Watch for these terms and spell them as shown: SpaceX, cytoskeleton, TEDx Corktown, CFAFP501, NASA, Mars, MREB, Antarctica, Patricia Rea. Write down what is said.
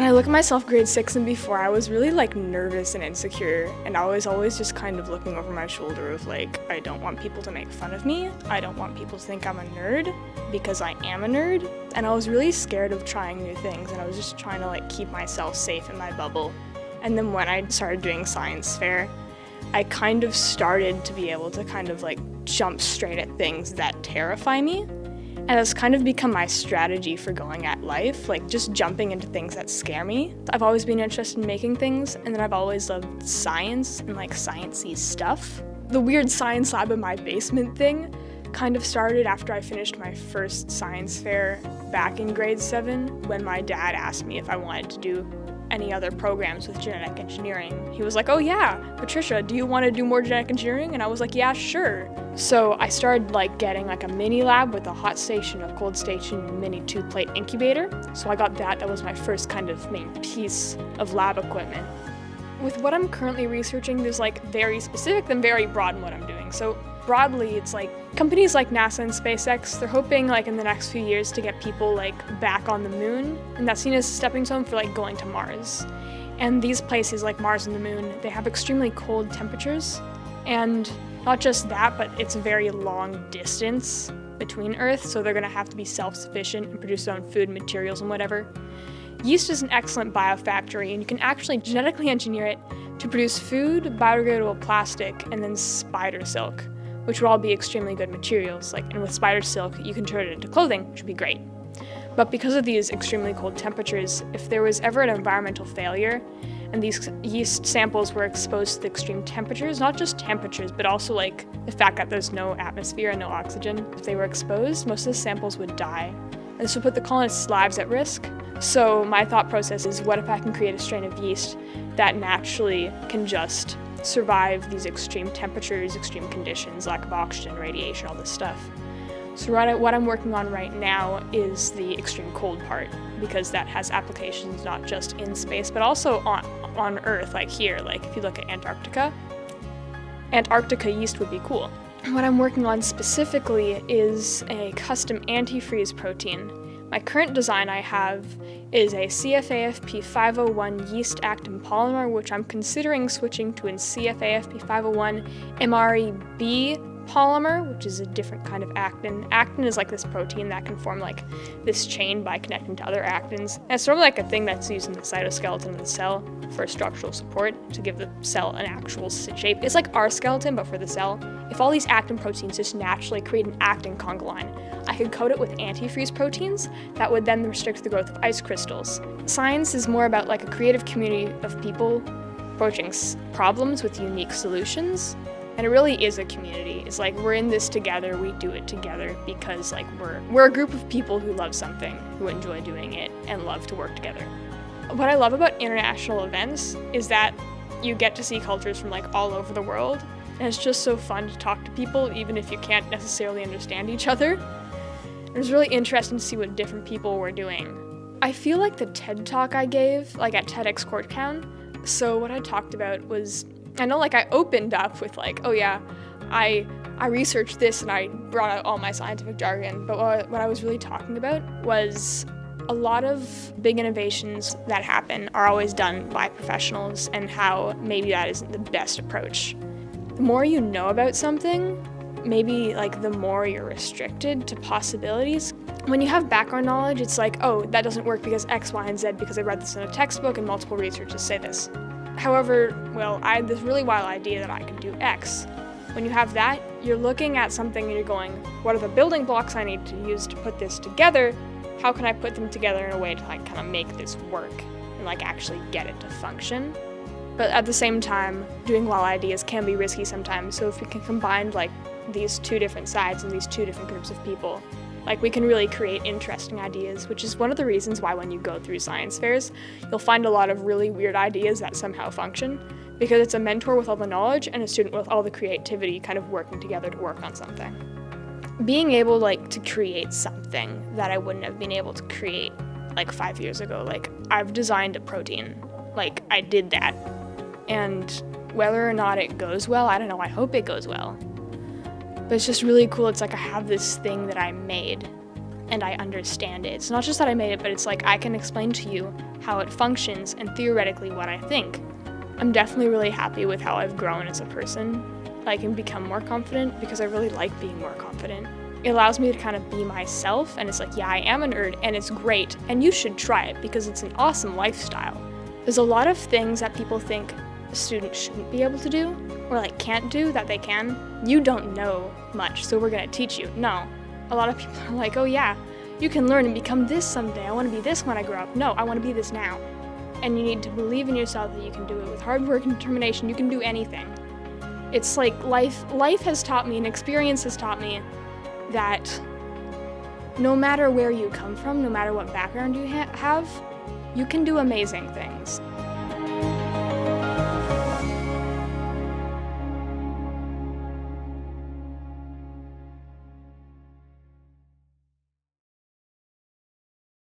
When I look at myself grade 6 and before, I was really like nervous and insecure, and I was always just kind of looking over my shoulder of like, I don't want people to make fun of me, I don't want people to think I'm a nerd, because I am a nerd, and I was really scared of trying new things, and I was just trying to like keep myself safe in my bubble. And then when I started doing science fair, I kind of started to be able to kind of like jump straight at things that terrify me. And it's kind of become my strategy for going at life, like just jumping into things that scare me. I've always been interested in making things, and then I've always loved science and like sciencey stuff. The weird science lab in my basement thing kind of started after I finished my first science fair back in grade 7, when my dad asked me if I wanted to do any other programs with genetic engineering. He was like, oh yeah, Patricia, do you want to do more genetic engineering? And I was like, yeah, sure. So I started like getting like a mini lab with a hot station, a cold station, mini 2-plate incubator. So I got that. That was my first kind of main piece of lab equipment. With what I'm currently researching, there's like very specific then very broad in what I'm doing. So broadly, it's like companies like NASA and SpaceX, they're hoping like in the next few years to get people like back on the moon, and that's seen as a stepping stone for like going to Mars. And these places like Mars and the moon, they have extremely cold temperatures, and not just that, but it's a very long distance between Earth, so they're gonna have to be self-sufficient and produce their own food, materials, and whatever. Yeast is an excellent biofactory, and you can actually genetically engineer it to produce food, biodegradable plastic, and then spider silk, which would all be extremely good materials. Like, and with spider silk, you can turn it into clothing, which would be great. But because of these extremely cold temperatures, if there was ever an environmental failure, and these yeast samples were exposed to the extreme temperatures, not just temperatures, but also like the fact that there's no atmosphere and no oxygen, if they were exposed, most of the samples would die. And this would put the colonists' lives at risk. So my thought process is, what if I can create a strain of yeast that naturally can just survive these extreme temperatures, extreme conditions, lack of oxygen, radiation, all this stuff. So what I'm working on right now is the extreme cold part, because that has applications not just in space, but also on Earth, like here, like if you look at Antarctica. Antarctica yeast would be cool. What I'm working on specifically is a custom antifreeze protein. My current design I have is a CFAFP501 yeast actin polymer, which I'm considering switching to a CFAFP501 MREB polymer, which is a different kind of actin. Actin is like this protein that can form like this chain by connecting to other actins. And it's sort of like a thing that's used in the cytoskeleton of the cell for structural support to give the cell an actual shape. It's like our skeleton, but for the cell. If all these actin proteins just naturally create an actin conga line, I could coat it with antifreeze proteins that would then restrict the growth of ice crystals. Science is more about like a creative community of people approaching problems with unique solutions, and it really is a community. It's like we're in this together, we do it together, because like we're a group of people who love something, who enjoy doing it, and love to work together. What I love about international events is that you get to see cultures from like all over the world. And it's just so fun to talk to people, even if you can't necessarily understand each other. It was really interesting to see what different people were doing. I feel like the TED talk I gave, like at TEDx Corktown, so what I talked about was, I know like I opened up with like, oh yeah, I researched this and I brought out all my scientific jargon, but what I was really talking about was a lot of big innovations that happen are always done by professionals, and how maybe that isn't the best approach. The more you know about something, maybe like the more you're restricted to possibilities. When you have background knowledge, it's like, oh, that doesn't work because X, Y, and Z, because I read this in a textbook and multiple researchers say this. However, well, I had this really wild idea that I could do X. When you have that, you're looking at something and you're going, what are the building blocks I need to use to put this together? How can I put them together in a way to like kind of make this work and like actually get it to function? But at the same time, doing wild ideas can be risky sometimes, so if we can combine like these two different sides and these two different groups of people, like we can really create interesting ideas, which is one of the reasons why when you go through science fairs, you'll find a lot of really weird ideas that somehow function, because it's a mentor with all the knowledge and a student with all the creativity kind of working together to work on something. Being able like to create something that I wouldn't have been able to create like 5 years ago, like I've designed a protein, like I did that. And whether or not it goes well, I don't know, I hope it goes well. But it's just really cool, it's like I have this thing that I made. and I understand it. It's not just that I made it, but it's like I can explain to you how it functions and theoretically what I think. I'm definitely really happy with how I've grown as a person. I can become more confident because I really like being more confident. It allows me to kind of be myself, and it's like, yeah, I am a nerd, and it's great, and you should try it because it's an awesome lifestyle. There's a lot of things that people think students shouldn't be able to do, or like can't do, that they can. You don't know much, so we're gonna teach you. No. A lot of people are like, oh yeah, you can learn and become this someday. I want to be this when I grow up. No, I want to be this now. And you need to believe in yourself that you can do it with hard work and determination. You can do anything. It's like life has taught me, and experience has taught me, that no matter where you come from, no matter what background you have, you can do amazing things.